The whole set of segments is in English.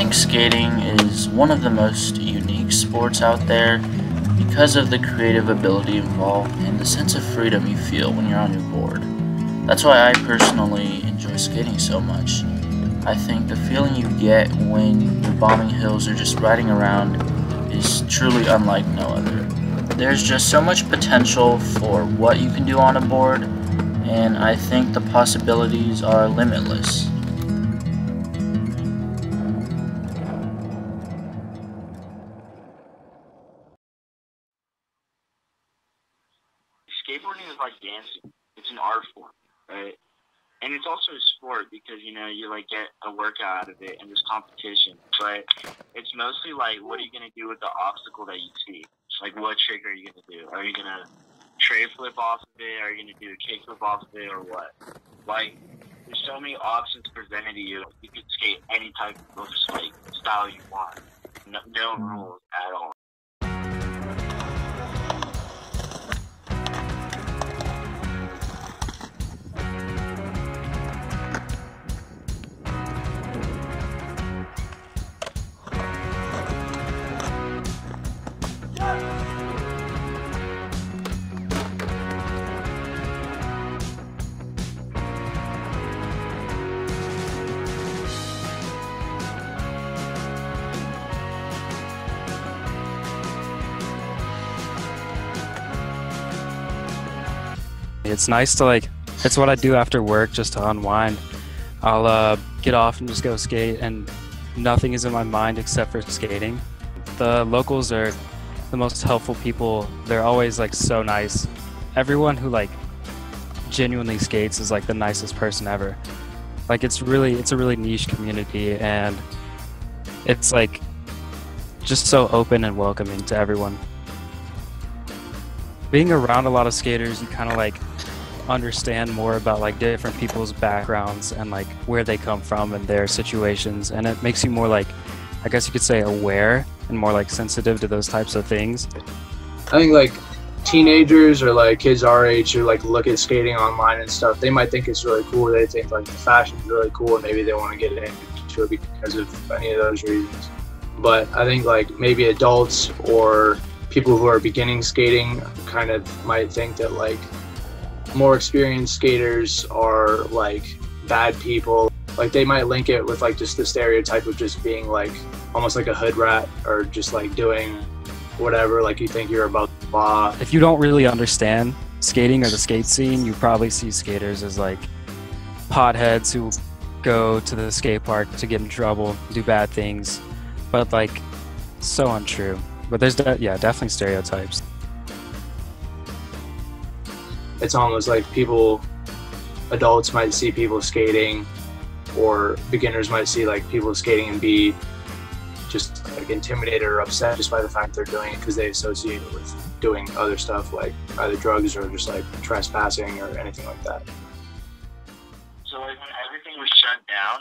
think skating is one of the most unique sports out there because of the creative ability involved and the sense of freedom you feel when you're on your board. That's why I personally enjoy skating so much. I think the feeling you get when you're bombing hills or just riding around is truly unlike no other. There's just so much potential for what you can do on a board, and I think the possibilities are limitless. Skateboarding is like dancing. It's an art form, right? And it's also a sport because, you know, you, like, get a workout out of it and there's competition. But it's mostly, like, what are you going to do with the obstacle that you see? Like, what trick are you going to do? Are you going to tray flip off of it? Are you going to do a kick flip off of it or what? Like, there's so many options presented to you. You can skate any type of, like, style you want. No rules at all. It's nice to, like, it's what I do after work just to unwind. I'll get off and just go skate, and nothing is in my mind except for skating. The locals are the most helpful people. They're always, like, so nice. Everyone who, like, genuinely skates is, like, the nicest person ever. Like, it's a really niche community, and it's, like, just so open and welcoming to everyone. Being around a lot of skaters, you kind of, like, understand more about, like, different people's backgrounds and, like, where they come from and their situations, and it makes you more, like, I guess you could say, aware and more, like, sensitive to those types of things. I think, like, teenagers or, like, kids our age who, like, look at skating online and stuff, they might think it's really cool, they think, like, the fashion's really cool, and maybe they want to get into it because of any of those reasons. But I think, like, maybe adults or people who are beginning skating kind of might think that, like, more experienced skaters are, like, bad people. Like, they might link it with, like, just the stereotype of just being, like, almost like a hood rat or just, like, doing whatever, like, you think you're above the law. If you don't really understand skating or the skate scene, you probably see skaters as, like, potheads who go to the skate park to get in trouble, do bad things, but, like, so untrue. But there's, yeah, definitely stereotypes. It's almost like people, adults might see people skating, or beginners might see, like, people skating and be just, like, intimidated or upset just by the fact they're doing it because they associate it with doing other stuff, like either drugs or just, like, trespassing or anything like that. So, like, when everything was shut down,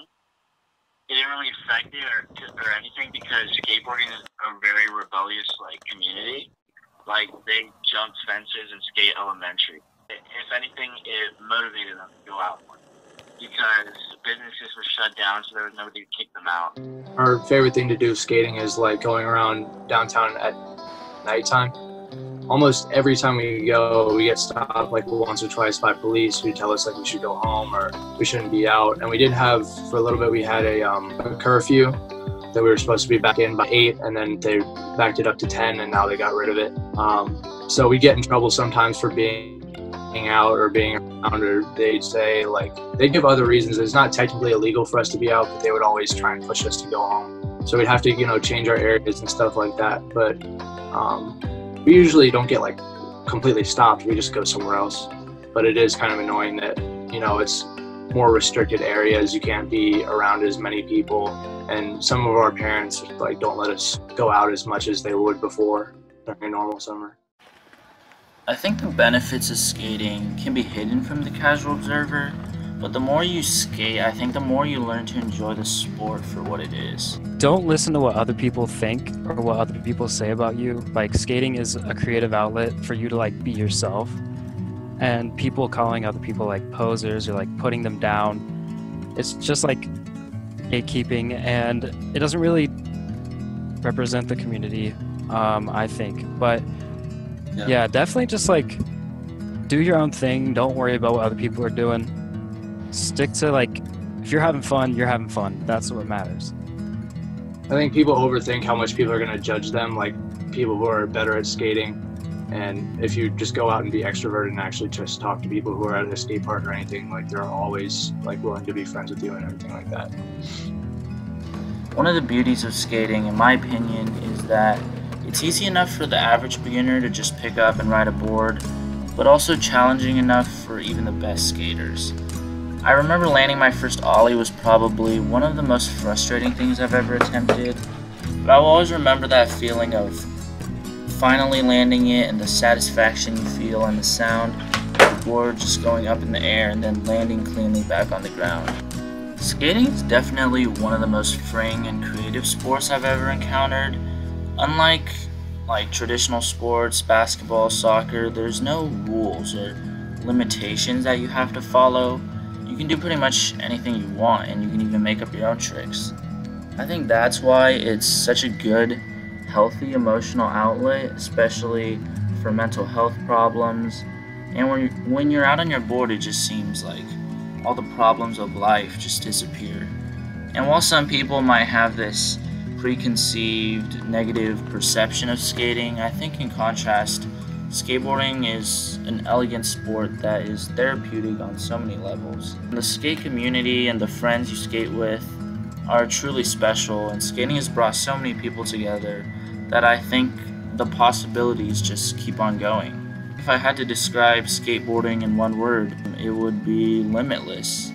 it didn't really affect it or anything because skateboarding is a very rebellious, like, community. Like, they jump fences and skate elementary. If anything, it motivated them to go out more because businesses were shut down, so there was nobody to kick them out. Our favorite thing to do skating is, like, going around downtown at nighttime. Almost every time we go, we get stopped, like, once or twice by police who tell us, like, we should go home or we shouldn't be out. And we did have, for a little bit, we had a curfew that we were supposed to be back in by 8, and then they backed it up to 10, and now they got rid of it. So we get in trouble sometimes for being out or being around, or they'd say, like, they give other reasons. It's not technically illegal for us to be out, but they would always try and push us to go home. So we'd have to, you know, change our areas and stuff like that. But, we usually don't get, like, completely stopped. We just go somewhere else. But it is kind of annoying that, you know, it's more restricted areas. You can't be around as many people. And some of our parents, like, don't let us go out as much as they would before during a normal summer. I think the benefits of skating can be hidden from the casual observer, but the more you skate, I think the more you learn to enjoy the sport for what it is. Don't listen to what other people think or what other people say about you. Like, skating is a creative outlet for you to, like, be yourself. And people calling other people, like, posers or, like, putting them down, it's just, like, gatekeeping, and it doesn't really represent the community, I think. But yeah, definitely just like do your own thing. Don't worry about what other people are doing. Stick to, like, if you're having fun, you're having fun. That's what matters. I think people overthink how much people are going to judge them, like people who are better at skating. And if you just go out and be extroverted and actually just talk to people who are at a skate park or anything, like, they're always like willing to be friends with you and everything like that. One of the beauties of skating, in my opinion, is that it's easy enough for the average beginner to just pick up and ride a board, but also challenging enough for even the best skaters. I remember landing my first ollie was probably one of the most frustrating things I've ever attempted, but I will always remember that feeling of finally landing it and the satisfaction you feel and the sound of the board just going up in the air and then landing cleanly back on the ground. Skating is definitely one of the most freeing and creative sports I've ever encountered. Unlike traditional sports, basketball, soccer, there's no rules or limitations that you have to follow. You can do pretty much anything you want, and you can even make up your own tricks. I think that's why it's such a good, healthy emotional outlet, especially for mental health problems. And when you're out on your board, it just seems like all the problems of life just disappear. And while some people might have this preconceived negative perception of skating, I think in contrast, skateboarding is an elegant sport that is therapeutic on so many levels. The skate community and the friends you skate with are truly special, and skating has brought so many people together that I think the possibilities just keep on going. If I had to describe skateboarding in one word, it would be limitless.